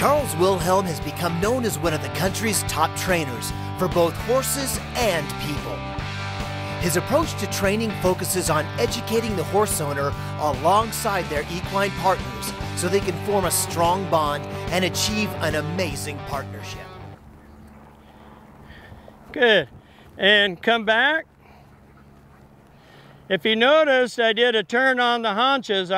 Charles Wilhelm has become known as one of the country's top trainers for both horses and people. His approach to training focuses on educating the horse owner alongside their equine partners so they can form a strong bond and achieve an amazing partnership. Good. And come back. If you noticed, I did a turn on the haunches.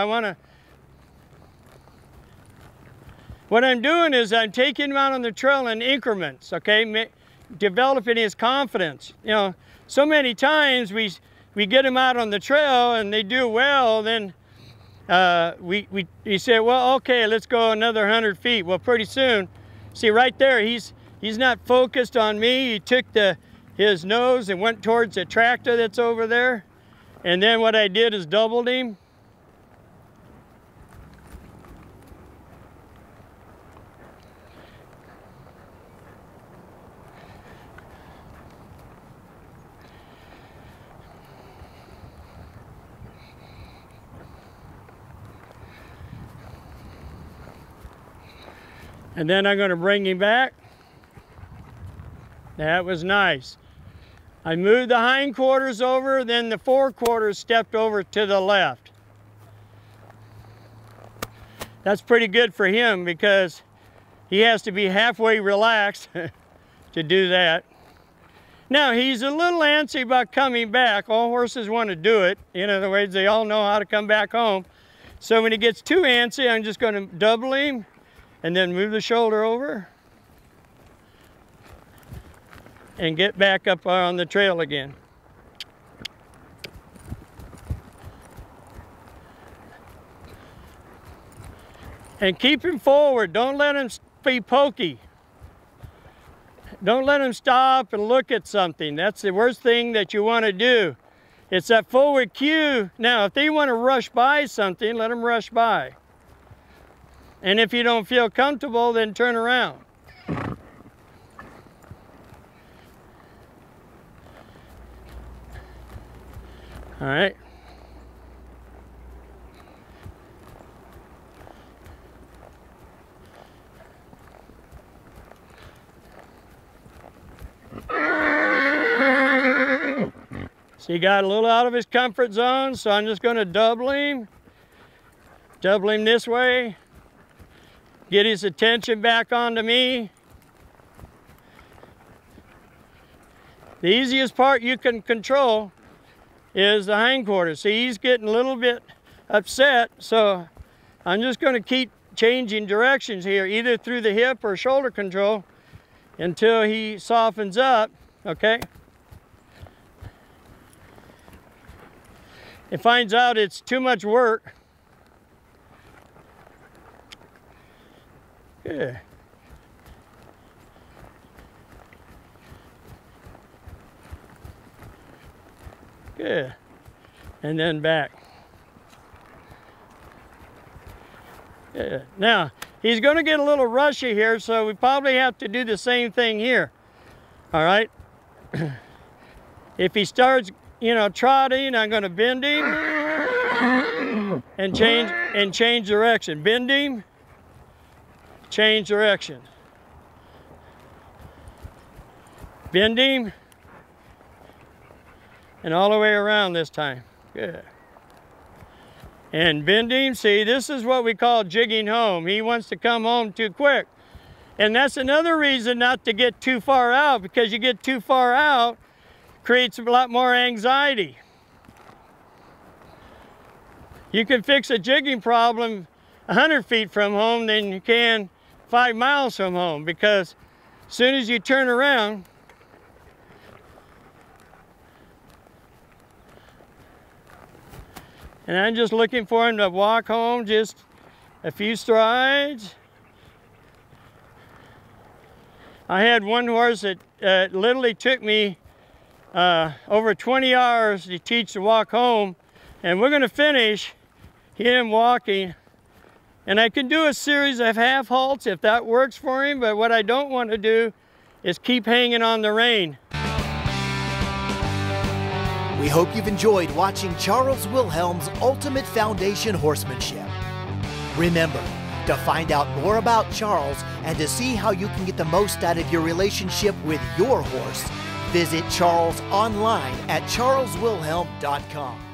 What I'm doing is I'm taking him out on the trail in increments, okay? Developing his confidence. You know, so many times we get him out on the trail and they do well, then we say, well, okay, let's go another 100 feet. Well, pretty soon, see right there, he's not focused on me. He took his nose and went towards the tractor that's over there. And then what I did is doubled him. And then I'm going to bring him back. That was nice. I moved the hindquarters over, then the forequarters stepped over to the left. That's pretty good for him because he has to be halfway relaxed to do that. Now, he's a little antsy about coming back. All horses want to do it. In other words, they all know how to come back home. So when he gets too antsy, I'm just going to double him. And then move the shoulder over and get back up on the trail again. And keep him forward. Don't let him be pokey. Don't let him stop and look at something. That's the worst thing that you want to do. It's that forward cue. Now, if they want to rush by something, let them rush by. And if you don't feel comfortable, then turn around. All right. So he got a little out of his comfort zone, so I'm just going to double him. Double him this way. Get his attention back onto me. The easiest part you can control is the hindquarters. See, he's getting a little bit upset, so I'm just going to keep changing directions here, either through the hip or shoulder control until he softens up, okay? It finds out it's too much work. Good. Good. And then back. Good. Now, he's going to get a little rushy here, so we probably have to do the same thing here. All right? If he starts, you know, trotting, I'm going to bend him and change direction. Bend him. Change direction. Bend him. And all the way around this time. Good. And bend him. See, this is what we call jigging home. He wants to come home too quick. And that's another reason not to get too far out, because you get too far out, creates a lot more anxiety. You can fix a jigging problem 100 feet from home than you can 5 miles from home, because as soon as you turn around, and I'm just looking for him to walk home just a few strides. I had one horse that literally took me over 20 hours to teach to walk home, and we're going to finish him walking. And I can do a series of half halts if that works for him, but what I don't want to do is keep hanging on the rein. We hope you've enjoyed watching Charles Wilhelm's Ultimate Foundation Horsemanship. Remember, To find out more about Charles and to see how you can get the most out of your relationship with your horse, visit Charles online at charleswilhelm.com.